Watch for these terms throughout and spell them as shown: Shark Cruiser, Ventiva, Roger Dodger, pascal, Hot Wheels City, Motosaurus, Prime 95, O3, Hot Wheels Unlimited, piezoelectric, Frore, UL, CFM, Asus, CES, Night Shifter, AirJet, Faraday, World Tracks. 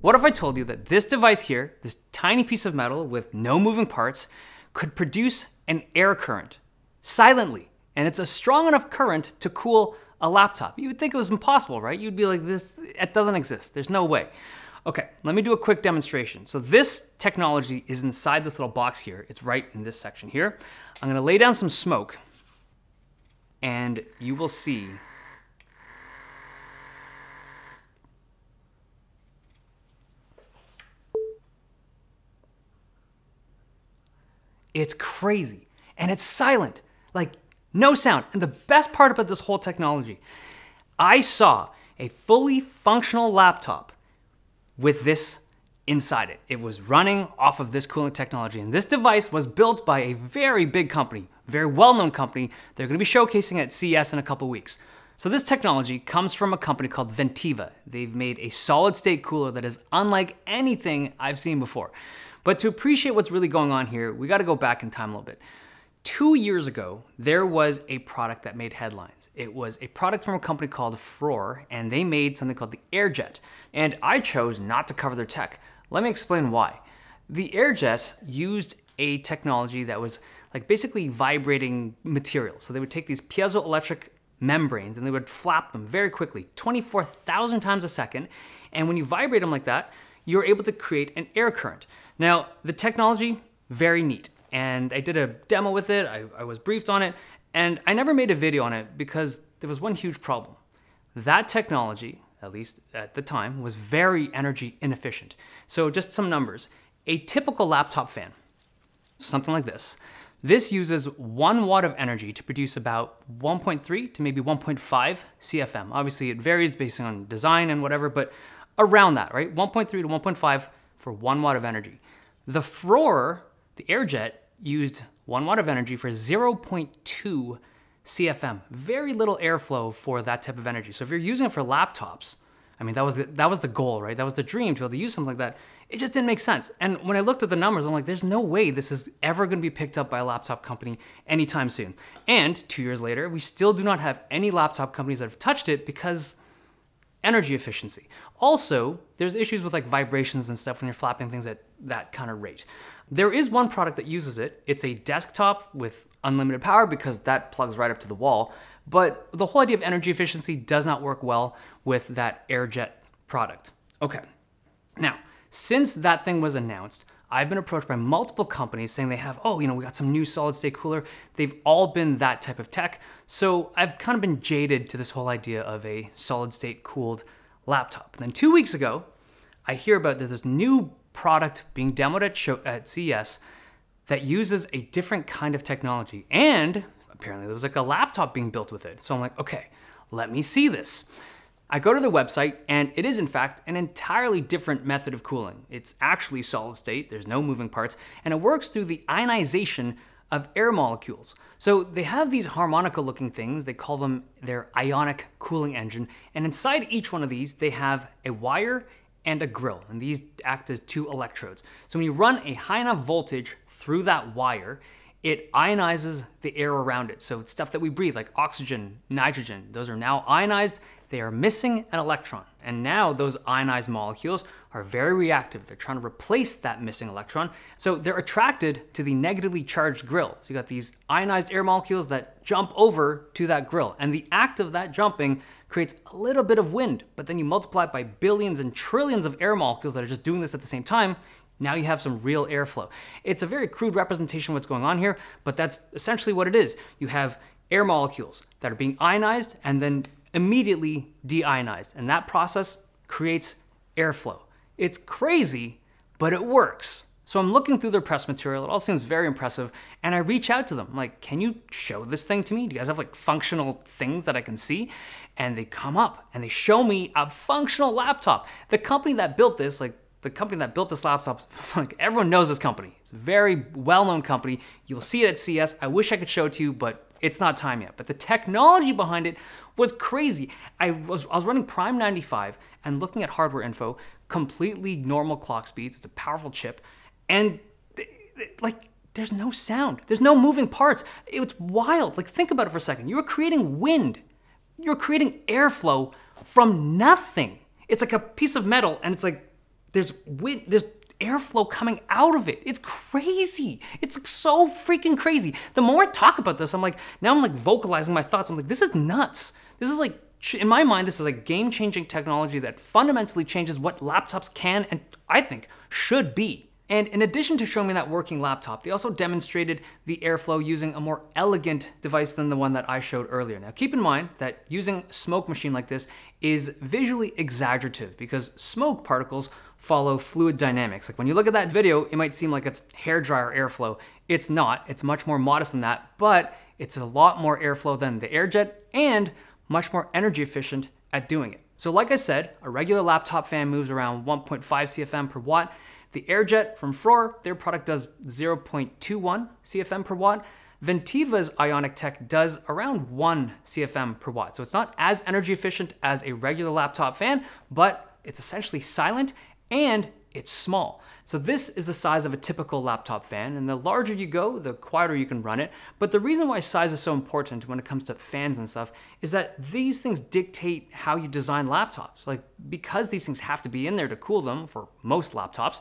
What if I told you that this device here, this tiny piece of metal with no moving parts, could produce an air current silently, and it's a strong enough current to cool a laptop? You would think it was impossible, right? You'd be like, this, it doesn't exist, there's no way. Okay, let me do a quick demonstration. So this technology is inside this little box here. It's right in this section here. I'm gonna lay down some smoke and you will see it's crazy, and it's silent, like no sound. And the best part about this whole technology, I saw a fully functional laptop with this inside it. It was running off of this cooling technology, and this device was built by a very big company, very well-known company. They're gonna be showcasing at CES in a couple weeks. So this technology comes from a company called Ventiva. They've made a solid-state cooler that is unlike anything I've seen before. But to appreciate what's really going on here, we gotta go back in time a little bit. 2 years ago, there was a product that made headlines. It was a product from a company called Frore, and they made something called the AirJet. And I chose not to cover their tech. Let me explain why. The AirJet used a technology that was like basically vibrating material. So they would take these piezoelectric membranes and they would flap them very quickly, 24,000 times a second. And when you vibrate them like that, you're able to create an air current. Now, the technology, very neat. And I did a demo with it, I was briefed on it, and I never made a video on it because there was one huge problem. That technology, at least at the time, was very energy inefficient. So just some numbers. A typical laptop fan, something like this, this uses 1 watt of energy to produce about 1.3 to maybe 1.5 CFM. Obviously it varies based on design and whatever, but around that, right? 1.3 to 1.5 for 1 watt of energy. The Frore, the AirJet, used 1 watt of energy for 0.2 CFM. Very little airflow for that type of energy. So if you're using it for laptops, I mean, that was the goal, right? That was the dream, to be able to use something like that. It just didn't make sense. And when I looked at the numbers, I'm like, there's no way this is ever gonna be picked up by a laptop company anytime soon. And 2 years later, we still do not have any laptop companies that have touched it because energy efficiency. Also, there's issues with like vibrations and stuff when you're flapping things at that kind of rate. There is one product that uses it. It's a desktop with unlimited power because that plugs right up to the wall. But the whole idea of energy efficiency does not work well with that AirJet product. Okay, now, since that thing was announced, I've been approached by multiple companies saying they have, oh, you know, we got some new solid state cooler. They've all been that type of tech. So I've kind of been jaded to this whole idea of a solid state cooled laptop. And then 2 weeks ago, I hear about there's this new product being demoed at CES that uses a different kind of technology. And apparently there was like a laptop being built with it. So I'm like, okay, let me see this. I go to the website, and it is in fact an entirely different method of cooling. It's actually solid state, there's no moving parts, and it works through the ionization of air molecules. So they have these harmonica looking things, they call them their ionic cooling engine, and inside each one of these, they have a wire and a grill, and these act as two electrodes. So when you run a high enough voltage through that wire, it ionizes the air around it. So it's stuff that we breathe, like oxygen, nitrogen, those are now ionized. They are missing an electron. And now those ionized molecules are very reactive. They're trying to replace that missing electron. So they're attracted to the negatively charged grill. So you got these ionized air molecules that jump over to that grill. And the act of that jumping creates a little bit of wind, but then you multiply it by billions and trillions of air molecules that are just doing this at the same time. Now you have some real airflow. It's a very crude representation of what's going on here, but that's essentially what it is. You have air molecules that are being ionized and then immediately deionized, and that process creates airflow. It's crazy, but it works. So I'm looking through their press material, it all seems very impressive, and I reach out to them, I'm like, can you show this thing to me? Do you guys have like functional things that I can see? And they come up and they show me a functional laptop. The company that built this, like everyone knows this company. It's a very well-known company. You'll see it at CES. I wish I could show it to you, but it's not time yet. But the technology behind it was crazy. I was running Prime 95 and looking at hardware info, completely normal clock speeds. It's a powerful chip. And like, there's no sound. There's no moving parts. It's wild. Like, think about it for a second. You're creating wind. You're creating airflow from nothing. It's like a piece of metal and it's like, There's wind, there's airflow coming out of it. It's crazy. It's so freaking crazy. The more I talk about this, I'm like, now I'm like vocalizing my thoughts. I'm like, this is nuts. This is like, in my mind, this is like game-changing technology that fundamentally changes what laptops can and I think should be. And in addition to showing me that working laptop, they also demonstrated the airflow using a more elegant device than the one that I showed earlier. Now, keep in mind that using a smoke machine like this is visually exaggerative because smoke particles follow fluid dynamics. Like when you look at that video, it might seem like it's hairdryer airflow. It's not, it's much more modest than that, but it's a lot more airflow than the AirJet and much more energy efficient at doing it. So like I said, a regular laptop fan moves around 1.5 CFM per watt. The AirJet from Frore, their product does 0.21 CFM per watt. Ventiva's Ionic Tech does around 1 CFM per watt. So it's not as energy efficient as a regular laptop fan, but it's essentially silent and it's small. So this is the size of a typical laptop fan, and the larger you go, the quieter you can run it. But the reason why size is so important when it comes to fans and stuff is that these things dictate how you design laptops. Like, because these things have to be in there to cool them for most laptops,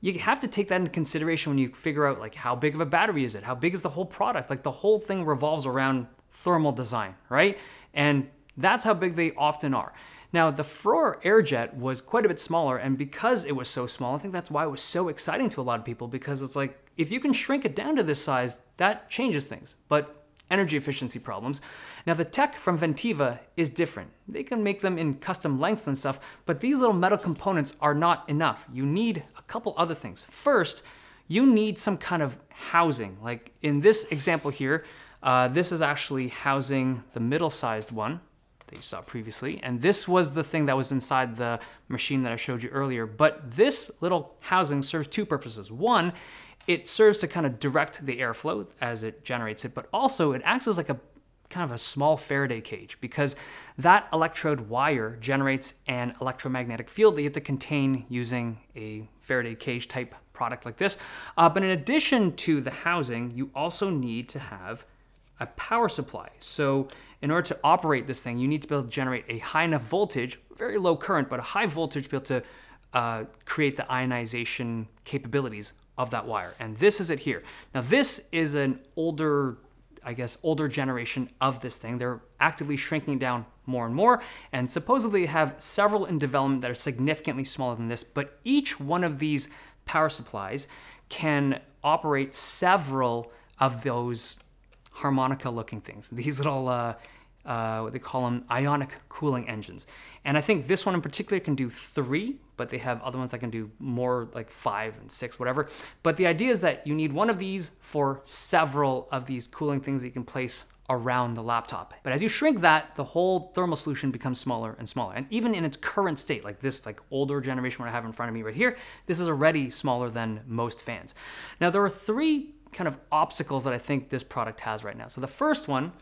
you have to take that into consideration when you figure out like how big of a battery is it? How big is the whole product? Like the whole thing revolves around thermal design, right? And that's how big they often are. Now, the Frore AirJet was quite a bit smaller, and because it was so small, I think that's why it was so exciting to a lot of people, because it's like, if you can shrink it down to this size, that changes things, but energy efficiency problems. Now, the tech from Ventiva is different. They can make them in custom lengths and stuff, but these little metal components are not enough. You need a couple other things. First, you need some kind of housing. Like in this example here, this is actually housing the middle-sized one that you saw previously, and this was the thing that was inside the machine that I showed you earlier. But this little housing serves two purposes. One, it serves to kind of direct the airflow as it generates it, but also it acts as like a kind of a small Faraday cage, because that electrode wire generates an electromagnetic field that you have to contain using a Faraday cage type product like this. But in addition to the housing, you also need to have a power supply. So in order to operate this thing, you need to be able to generate a high enough voltage, very low current, but a high voltage to be able to create the ionization capabilities of that wire. And this is it here. Now this is an older, I guess, older generation of this thing. They're actively shrinking down more and more, and supposedly have several in development that are significantly smaller than this, but each one of these power supplies can operate several of those harmonica looking things. These little, what they call them, ionic cooling engines. And I think this one in particular can do 3, but they have other ones that can do more, like 5 and 6, whatever. But the idea is that you need one of these for several of these cooling things that you can place around the laptop. But as you shrink that, the whole thermal solution becomes smaller and smaller. And even in its current state, like this like older generation one I have in front of me right here, this is already smaller than most fans. Now there are 3 kind of obstacles that I think this product has right now. So the first one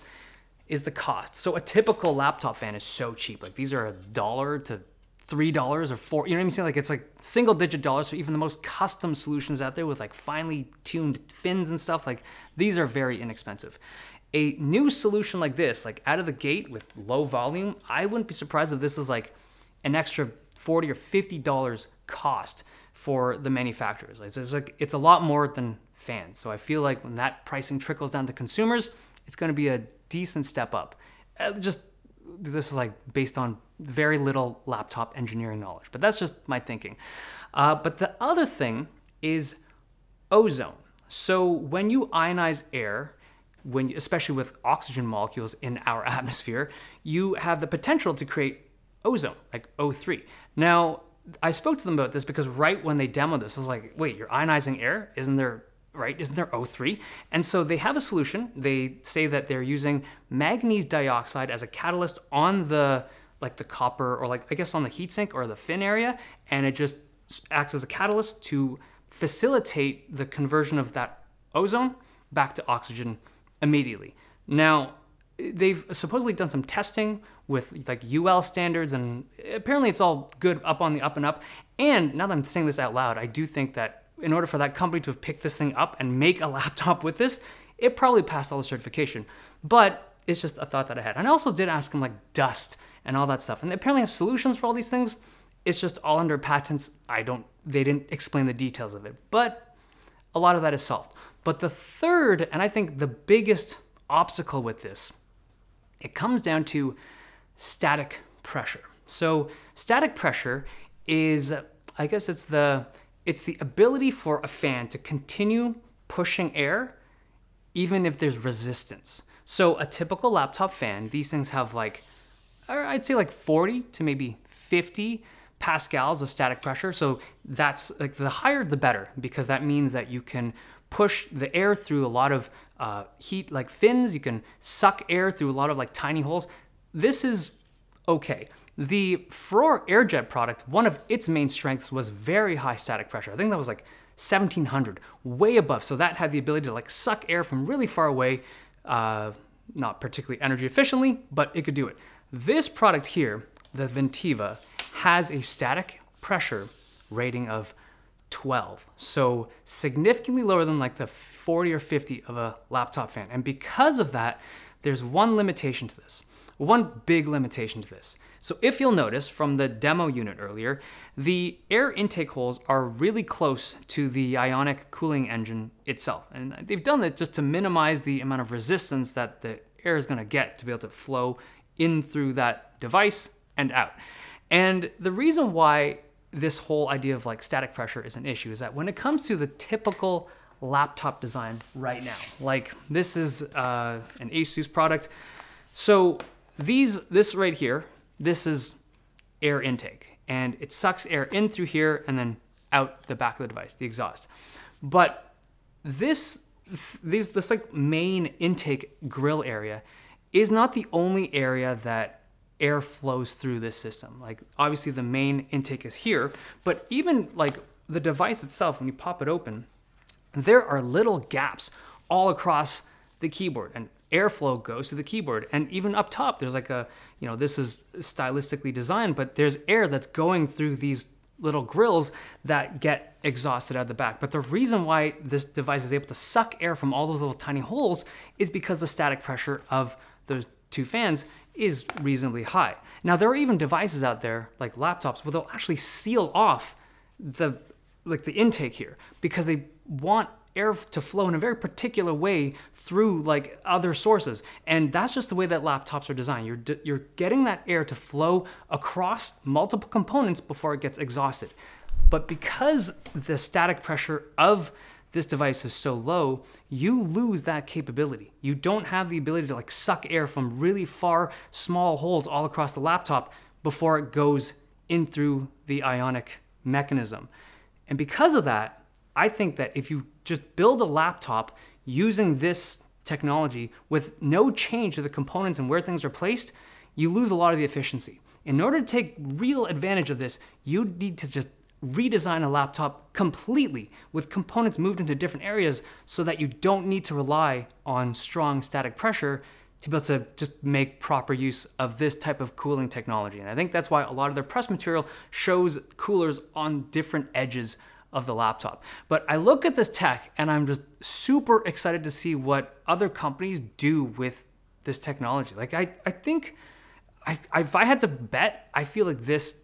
is the cost. So a typical laptop fan is so cheap. Like these are $1 to $3 or 4, you know what I'm saying? Like it's like single digit dollars. So even the most custom solutions out there with like finely tuned fins and stuff, like these are very inexpensive. A new solution like this, like out of the gate with low volume, I wouldn't be surprised if this is like an extra $40 or $50 cost for the manufacturers. It's like, it's a lot more than fans. So I feel like when that pricing trickles down to consumers, it's going to be a decent step up. Just this is like based on very little laptop engineering knowledge, but that's just my thinking. But the other thing is ozone. So when you ionize air, especially with oxygen molecules in our atmosphere, you have the potential to create ozone, like O3. Now, I spoke to them about this because right when they demoed this, I was like, wait, you're ionizing air? Isn't there O3? And so they have a solution. They say that they're using manganese dioxide as a catalyst on the, like the copper, or like, I guess on the heatsink or the fin area. And it just acts as a catalyst to facilitate the conversion of that ozone back to oxygen immediately. Now, they've supposedly done some testing with like UL standards, and apparently it's all good up on the up and up. And now that I'm saying this out loud, I do think that in order for that company to have picked this thing up and make a laptop with this, it probably passed all the certification. But it's just a thought that I had. And I also did ask them like dust and all that stuff. And they apparently have solutions for all these things. It's just all under patents. They didn't explain the details of it, but a lot of that is solved. But the third, and I think the biggest obstacle with this, it comes down to static pressure. So static pressure is, I guess it's the ability for a fan to continue pushing air even if there's resistance. So a typical laptop fan, these things have like, I'd say like 40 to maybe 50 pascals of static pressure. So that's like the higher the better, because that means that you can push the air through a lot of heat like fins. You can suck air through a lot of like tiny holes. This is okay. The Frore AirJet product, one of its main strengths was very high static pressure. I think that was like 1700, way above. So that had the ability to like suck air from really far away, not particularly energy efficiently, but it could do it. This product here, the Ventiva, has a static pressure rating of 12. So significantly lower than like the 40 or 50 of a laptop fan. And because of that, there's one limitation to this. One big limitation to this. So if you'll notice from the demo unit earlier, the air intake holes are really close to the ionic cooling engine itself. And they've done that just to minimize the amount of resistance that the air is gonna get to be able to flow in through that device and out. And the reason why this whole idea of like static pressure is an issue is that when it comes to the typical laptop design right now, like this is an Asus product. So this right here, this is air intake, and it sucks air in through here and then out the back of the device, the exhaust. But this like main intake grill area is not the only area that air flows through this system. Like obviously the main intake is here, but even like the device itself, when you pop it open, there are little gaps all across the keyboard, and airflow goes to the keyboard. And even up top, there's like a, you know, this is stylistically designed, but there's air that's going through these little grills that get exhausted out the back. But the reason why this device is able to suck air from all those little tiny holes is because the static pressure of those two fans is reasonably high. Now, there are even devices out there like laptops where they'll actually seal off the intake here because they want air to flow in a very particular way through like other sources. And that's just the way that laptops are designed. You're getting that air to flow across multiple components before it gets exhausted. But because the static pressure of this device is so low, you lose that capability. You don't have the ability to like suck air from really far small holes all across the laptop before it goes in through the ionic mechanism. And because of that, I think that if you just build a laptop using this technology with no change to the components and where things are placed, you lose a lot of the efficiency. In order to take real advantage of this, you need to just redesign a laptop completely with components moved into different areas so that you don't need to rely on strong static pressure to be able to just make proper use of this type of cooling technology. And I think that's why a lot of their press material shows coolers on different edges of the laptop. But I look at this tech and I'm just super excited to see what other companies do with this technology. Like I think if I had to bet, I feel like this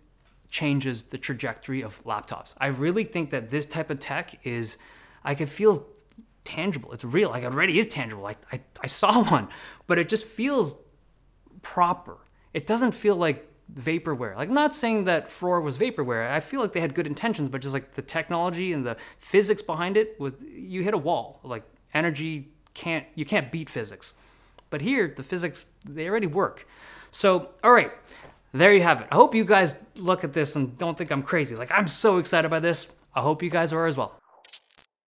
changes the trajectory of laptops. I really think that this type of tech is, I can feel tangible. It's real, like it already is tangible. Like I saw one, but it just feels proper. It doesn't feel like vaporware. Like I'm not saying that Frore was vaporware. I feel like they had good intentions, but just like the technology and the physics behind it was, you hit a wall. Like energy you can't beat physics. But here, the physics, they already work. So, all right, there you have it. I hope you guys look at this and don't think I'm crazy. Like I'm so excited by this. I hope you guys are as well.